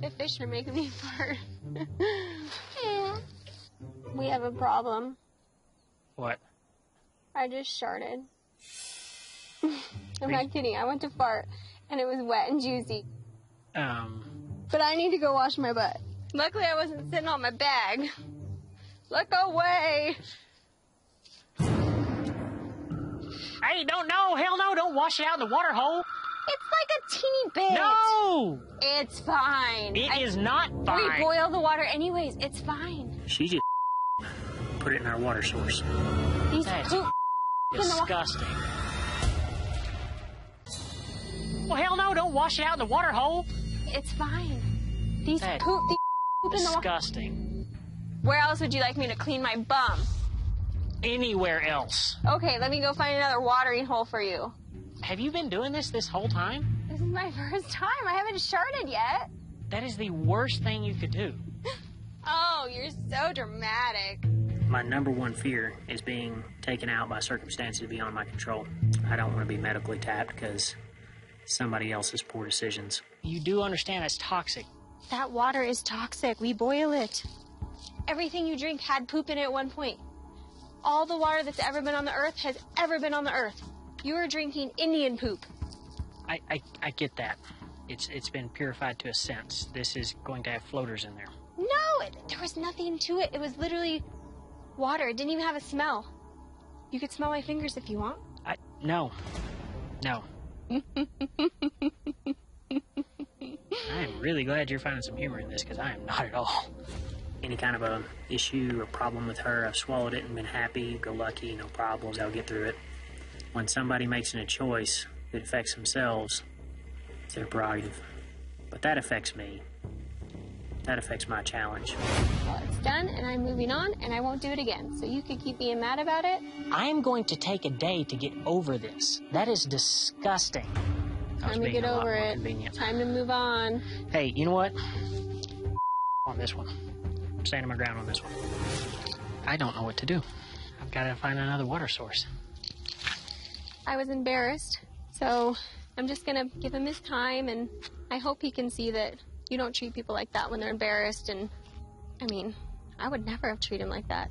The fish are making me fart. We have a problem. What? I just sharted. I'm not kidding. I went to fart, and it was wet and juicy. But I need to go wash my butt. Luckily, I wasn't sitting on my bag. Look away. Hey, don't know. Hell no. Don't wash it out in the water hole. It's like a teeny bit. No. It's fine. It is not fine. We boil the water anyways. It's fine. She just put it in our water source. These two disgusting. Well, hell no, don't wash it out in the water hole. It's fine. These poop in the water. Disgusting. Where else would you like me to clean my bum? Anywhere else. Okay, let me go find another watering hole for you. Have you been doing this whole time? This is my first time. I haven't sharted yet. That is the worst thing you could do. Oh, you're so dramatic. My number one fear is being taken out by circumstances beyond my control. I don't want to be medically tapped because somebody else's poor decisions. You do understand that's toxic. That water is toxic. We boil it. Everything you drink had poop in it at one point. All the water that's ever been on the earth has ever been on the earth. You are drinking Indian poop. I get that. It's been purified to a sense. This is going to have floaters in there. No, there was nothing to it. It was literally water. It didn't even have a smell. You could smell my fingers if you want. No. I am really glad you're finding some humor in this, because I am not at all. Any kind of a issue or problem with her, I've swallowed it and been happy, go lucky, no problems, I'll get through it. When somebody makes a choice that affects themselves, it's their prerogative. But that affects me. That affects my challenge. Well, it's done, and I'm moving on, and I won't do it again. So you could keep being mad about it. I'm going to take a day to get over this. That is disgusting. Time to get over it. Convenient. Time to move on. Hey, you know what? On this one. I'm standing my ground on this one. I don't know what to do. I've got to find another water source. I was embarrassed, so I'm just going to give him his time, and I hope he can see that you don't treat people like that when they're embarrassed, and I mean, I would never have treated him like that.